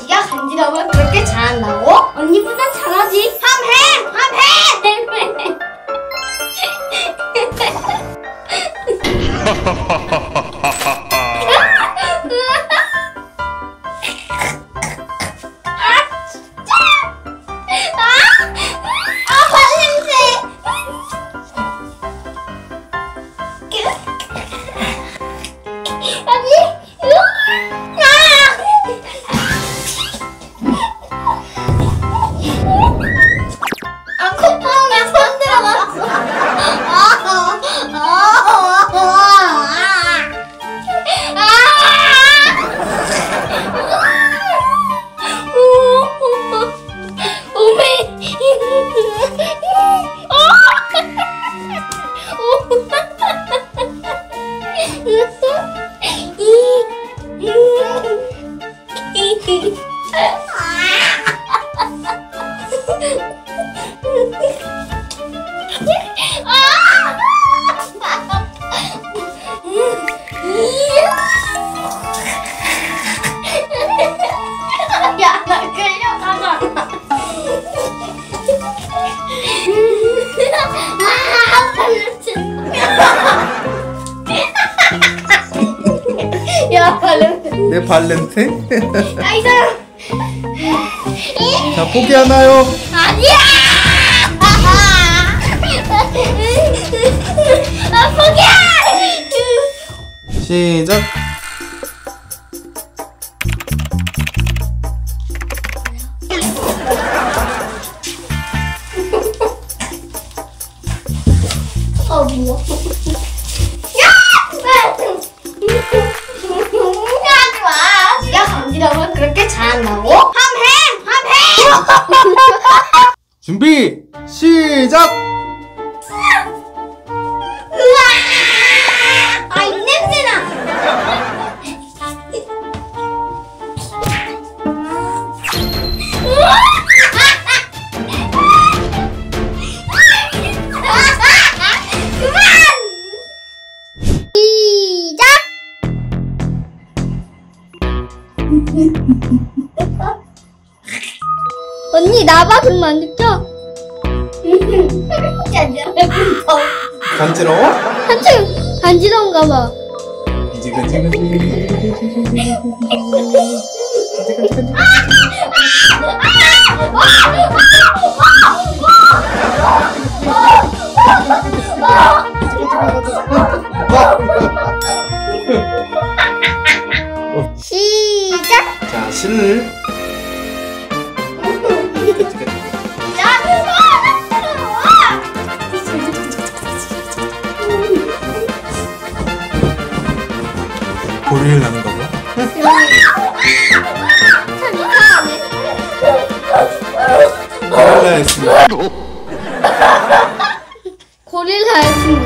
네가 간지러움을 그렇게 잘한다고? 언니보다 잘하지. 함해! 내 발냄새? 아, 이 사람! 자, 포기하나요? 아니야! 아, 포기야! 시작! 아, 뭐야? 그렇게 잘한다고? 함해! 함해! 준비! 시작! 으아! 아, 입냄새나! 언니 나봐. 그러면 안 됐죠? 간지러워? 한참 간지러운가 봐. 이제 간지러워. 실. 고리를 나는 거구나. 고릴라 했습니다. 고릴라 했습니다.